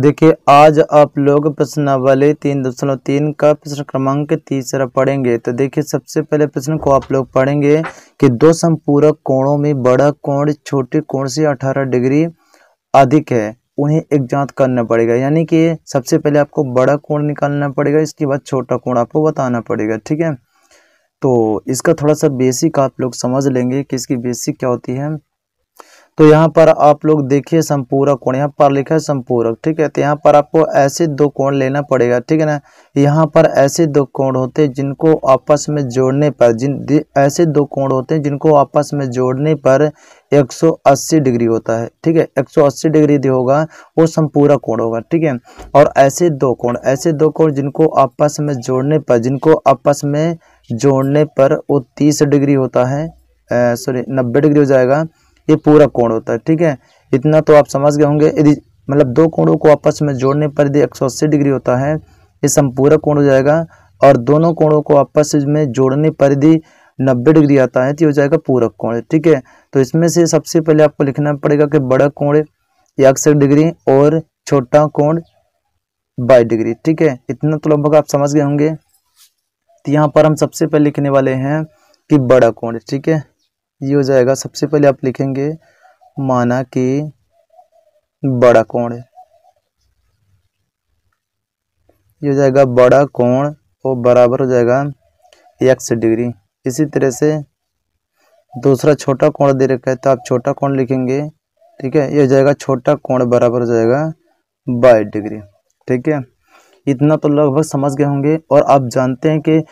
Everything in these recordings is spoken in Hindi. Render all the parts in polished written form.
देखिए आज आप लोग प्रश्नावली 3.3 का प्रश्न क्रमांक 3 पढ़ेंगे। तो देखिए सबसे पहले प्रश्न को आप लोग पढ़ेंगे कि दो समपूरक कोणों में बड़ा कोण छोटे कोण से 18 डिग्री अधिक है, उन्हें एक ज्ञात करना पड़ेगा। यानी कि सबसे पहले आपको बड़ा कोण निकालना पड़ेगा, इसके बाद छोटा कोण आपको बताना पड़ेगा। ठीक है, तो इसका थोड़ा सा बेसिक आप लोग समझ लेंगे कि इसकी बेसिक क्या होती है। तो यहाँ पर आप लोग देखिए संपूरक कोण, यहाँ पर लिखा है संपूरक। ठीक है, तो यहाँ पर आपको ऐसे दो कोण लेना पड़ेगा। ठीक है ना, यहाँ पर ऐसे दो कोण होते हैं जिनको आपस में जोड़ने पर जिनको आपस में जोड़ने पर 180 डिग्री होता है। ठीक है, 180 डिग्री जो होगा वो संपूरक कोण होगा। ठीक है, और ऐसे दो कोण जिनको आपस में जोड़ने पर वो 30 डिग्री होता है, सॉरी 90 डिग्री हो जाएगा, ये पूरा कोण होता है। ठीक है, इतना तो आप समझ गए होंगे। यदि मतलब दो कोणों को आपस में जोड़ने पर यदि 180 डिग्री होता है, ये संपूरक कोण हो जाएगा, और दोनों कोणों को आपस में जोड़ने पर यदि 90 डिग्री आता है तो हो जाएगा पूरक कोण। ठीक है, तो इसमें से सबसे पहले आपको लिखना पड़ेगा कि बड़ा कोण 180 डिग्री और छोटा कोण 22 डिग्री। ठीक है, इतना तो लगभग आप समझ गए होंगे। तो यहाँ पर हम सबसे पहले लिखने वाले हैं कि बड़ा कोण। ठीक है, ये हो जाएगा, सबसे पहले आप लिखेंगे माना कि बड़ा कोण, ये हो जाएगा बड़ा कोण और बराबर हो जाएगा 180 डिग्री। इसी तरह से दूसरा छोटा कोण दे रखा है तो आप छोटा कोण लिखेंगे। ठीक है, ये हो जाएगा छोटा कोण बराबर हो जाएगा 22 डिग्री। ठीक है, इतना तो लगभग समझ गए होंगे। और आप जानते हैं कि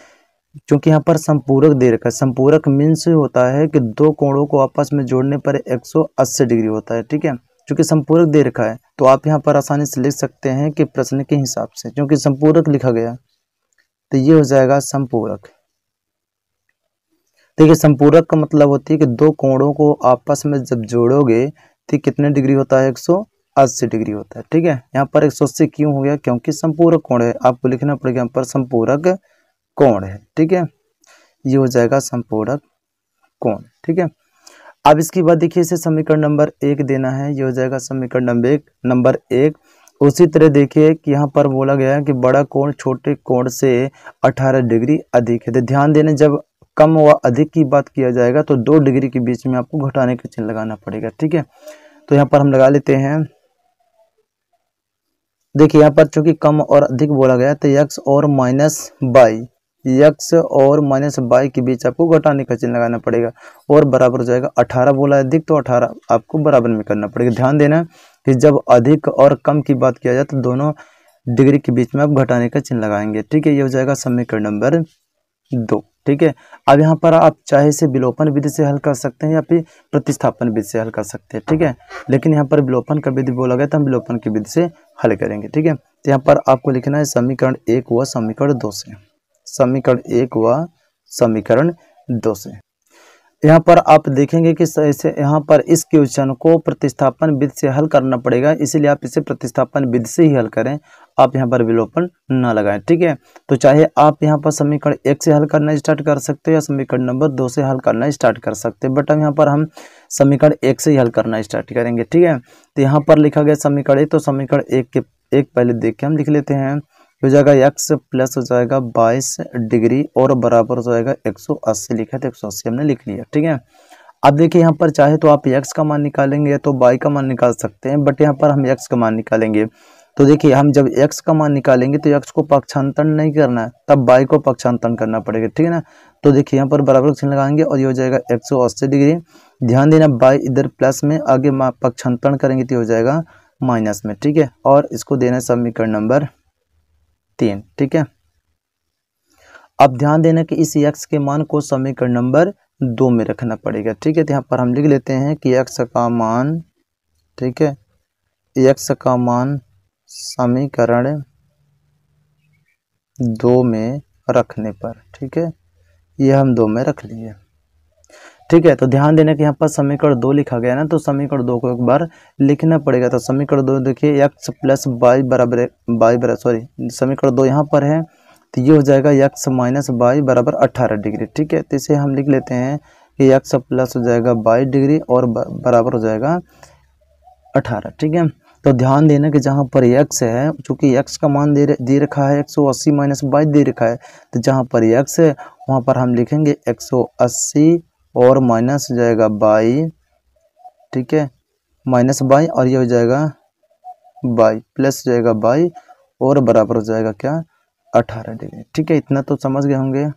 क्योंकि यहाँ पर संपूरक दे रखा है, संपूरक मीन्स होता है कि दो कोणों को आपस में जोड़ने पर 180 डिग्री होता है। ठीक है, क्योंकि संपूरक दे रखा है तो आप यहाँ पर आसानी से लिख सकते हैं कि प्रश्न के हिसाब से, क्योंकि संपूरक लिखा गया। तो ये हो जाएगा संपूरक। देखिए संपूरक का मतलब होती है कि दो कोणों को आपस में जब जोड़ोगे तो कितने डिग्री होता है, 180 डिग्री होता है। ठीक है, यहाँ पर 180 क्यों हो गया, क्योंकि संपूरक कोण है। आपको लिखना पड़ेगा यहाँ पर संपूरक कोण है। ठीक है, ये हो जाएगा संपूरक कोण। ठीक है, अब इसके बाद देखिए इसे समीकरण नंबर 1 देना है। ये हो जाएगा समीकरण नंबर 1। उसी तरह देखिए कि यहाँ पर बोला गया है कि बड़ा कोण छोटे कोण से 18 डिग्री अधिक है। तो ध्यान देना, जब कम व अधिक की बात किया जाएगा तो 2 डिग्री के बीच में आपको घटाने का चिन्ह लगाना पड़ेगा। ठीक है, तो यहाँ पर हम लगा लेते हैं। देखिए यहाँ पर चूंकि कम और अधिक बोला गया तो x और माइनस बाई के बीच आपको घटाने का चिन्ह लगाना पड़ेगा, और बराबर हो जाएगा 18 बोला अधिक तो 18 आपको बराबर में करना पड़ेगा। ध्यान देना कि जब अधिक और कम की बात किया जाए तो दोनों डिग्री के बीच में आप घटाने का चिन्ह लगाएंगे। ठीक है, ये हो जाएगा समीकरण नंबर 2। ठीक है, अब यहाँ पर आप चाहे इसे विलोपन विधि से हल कर सकते हैं या फिर प्रतिस्थापन विधि से हल कर सकते हैं। ठीक है, लेकिन यहाँ पर विलोपन का विधि बोला गया तो हम विलोपन की विधि से हल करेंगे। ठीक है, तो यहाँ पर आपको लिखना है समीकरण 1 व समीकरण 2 से। यहाँ पर आप देखेंगे कि यहाँ पर इस क्वेश्चन को प्रतिस्थापन विधि से हल करना पड़ेगा, इसलिए आप इसे प्रतिस्थापन विधि से ही हल करें। आप यहाँ पर विलोपन ना लगाएं। ठीक है, तो चाहे आप यहाँ पर समीकरण 1 से हल करना स्टार्ट कर सकते हो या समीकरण नंबर 2 से हल करना स्टार्ट कर सकते हैं, बट अब यहाँ पर हम समीकरण 1 से ही हल करना स्टार्ट करेंगे। ठीक है, तो यहाँ पर लिखा गया समीकरण 1, तो समीकरण 1 पहले देख के हम लिख लेते हैं। हो जाएगा x प्लस हो जाएगा 22 डिग्री और बराबर हो जाएगा 180 लिखा है तो 180 हमने लिख लिया। ठीक है, अब देखिए यहाँ पर चाहे तो आप x का मान निकालेंगे या तो y का मान निकाल सकते हैं, बट यहाँ पर हम x का मान निकालेंगे। तो देखिए हम जब x का मान निकालेंगे तो x को पक्षांतरण नहीं करना है, तब y को पक्षांतरण करना पड़ेगा। ठीक है ना, तो देखिए यहाँ पर बराबर चिन्ह लगाएंगे और ये हो जाएगा 180 डिग्री। ध्यान देना, y इधर प्लस में, आगे पक्षांतरण करेंगे तो हो जाएगा माइनस में। ठीक है, और इसको देना है समीकरण नंबर 3। ठीक है, अब ध्यान देना कि इस x के मान को समीकरण नंबर 2 में रखना पड़ेगा। ठीक है, तो यहाँ पर हम लिख लेते हैं कि x का मान समीकरण 2 में रखने पर। ठीक है, ये हम 2 में रख लिए। ठीक है, तो ध्यान देना कि यहाँ पर समीकरण 2 लिखा गया ना, तो समीकरण 2 को एक बार लिखना पड़ेगा। तो समीकरण 2 देखिए x प्लस समीकरण 2 यहाँ पर है तो ये हो जाएगा x माइनस बाई बराबर 18 डिग्री। ठीक है, तो इसे हम लिख लेते हैं कि x प्लस हो जाएगा 22 डिग्री और बराबर हो जाएगा 18। ठीक है, तो ध्यान देना कि जहाँ पर x है, चूँकि x का मान दे रखा है 180 माइनस 22 दे रखा है, तो जहाँ पर x है वहाँ पर हम लिखेंगे 180 और माइनस हो जाएगा 22, ठीक है, माइनस 22 और ये हो जाएगा 22 प्लस हो जाएगा 22 और बराबर हो जाएगा क्या 18 डिग्री। ठीक है, इतना तो समझ गए होंगे।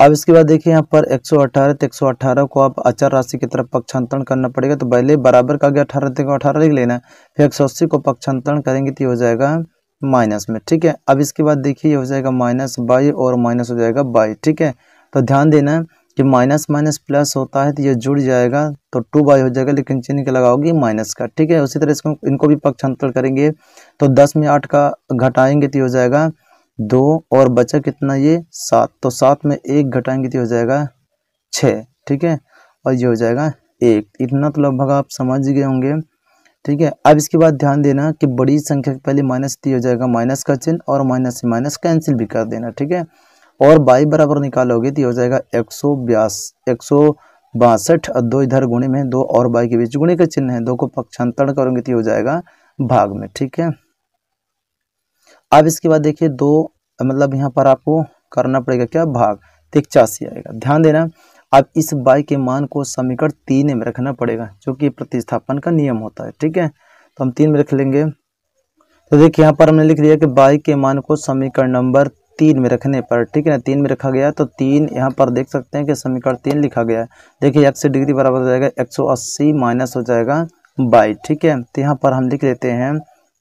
अब इसके बाद देखिए यहाँ पर 118 तो 118 को आप अचर राशि की तरफ पक्षांतरण करना पड़ेगा। तो पहले बराबर का गया 18 देखो 18 लिख लेना, फिर 180 को पक्षांतरण करेंगे तो हो जाएगा माइनस में। ठीक है, अब इसके बाद देखिए हो जाएगा माइनस 22 और माइनस हो जाएगा 22। ठीक है, तो ध्यान देना कि माइनस माइनस प्लस होता है तो ये जुड़ जाएगा तो 2 हो जाएगा, लेकिन चिन्ह के लगाओगे माइनस का। ठीक है, उसी तरह इसको इनको भी पक्षांतर करेंगे तो 10 में 8 का घटाएंगे तो हो जाएगा 2 और बचा कितना ये 7, तो 7 में 1 घटाएंगे तो हो जाएगा 6। ठीक है, और ये हो जाएगा 1। इतना तो लगभग आप समझ गए होंगे। ठीक है, अब इसके बाद ध्यान देना कि बड़ी संख्या के पहले माइनस हो जाएगा माइनस का चिन्ह और माइनस से माइनस कैंसिल भी कर देना। ठीक है, और 22 बराबर निकालोगे तो हो जाएगा 162 और 2 इधर गुणे में 2 और 22 के बीच गुणे का चिन्ह है, 2 को पक्षांतरण करोगे तो हो जाएगा भाग में। ठीक है, अब इसके बाद देखिए 2 मतलब यहाँ पर आपको करना पड़ेगा क्या भाग, 85 आएगा। ध्यान देना अब इस 22 के मान को समीकरण 3 में रखना पड़ेगा, जो कि प्रतिस्थापन का नियम होता है। ठीक है, तो हम 3 में रख लेंगे। तो देखिए यहाँ पर हमने लिख दिया कि 22 के मान को समीकरण नंबर 3 में रखने पर, ठीक है ना, 3 में रखा गया तो 3 यहाँ पर देख सकते हैं कि समीकरण 3 लिखा गया है। देखिए 180 डिग्री बराबर हो जाएगा 180 माइनस हो जाएगा 22। ठीक है, तो यहाँ पर हम लिख लेते हैं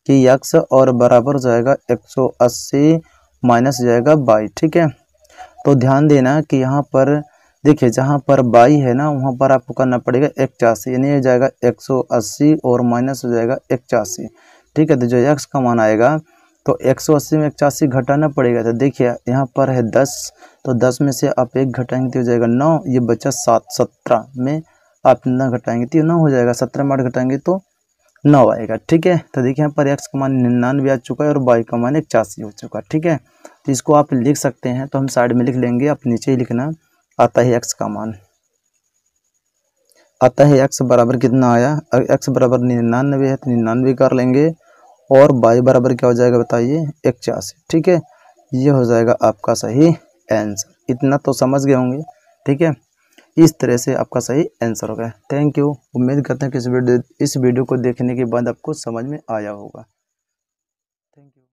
कि x और बराबर हो जाएगा 180 माइनस हो जाएगा 22। ठीक है, तो ध्यान देना कि यहाँ पर देखिए जहाँ पर 22 है ना वहाँ पर आपको करना पड़ेगा 85, यानी हो जाएगा 180 और माइनस हो जाएगा 85। ठीक है, तो जो x का मान आएगा तो 180 में 85 घटाना पड़ेगा। तो देखिए यहाँ पर है 10, तो 10 में से आप 1 घटाएंगे तो हो जाएगा 9, ये बचा 7, 17 में आप ना घटाएंगे तो 9 हो जाएगा, 17 में 8 घटाएंगे तो 9 आएगा। ठीक है, तो देखिए यहाँ पर x का मान 99 आ चुका है और y का मान 85 हो चुका है। ठीक है, तो इसको आप लिख सकते हैं, तो हम साइड में लिख लेंगे, आप नीचे ही लिखना। आता है x का मान, आता है x बराबर कितना आया, x बराबर 99 है तो 99 कर लेंगे और y बराबर क्या हो जाएगा बताइए 85। ठीक है, ये हो जाएगा आपका सही आंसर। इतना तो समझ गए होंगे। ठीक है, इस तरह से आपका सही आंसर होगा। Thank you. उम्मीद करते हैं कि इस वीडियो को देखने के बाद आपको समझ में आया होगा।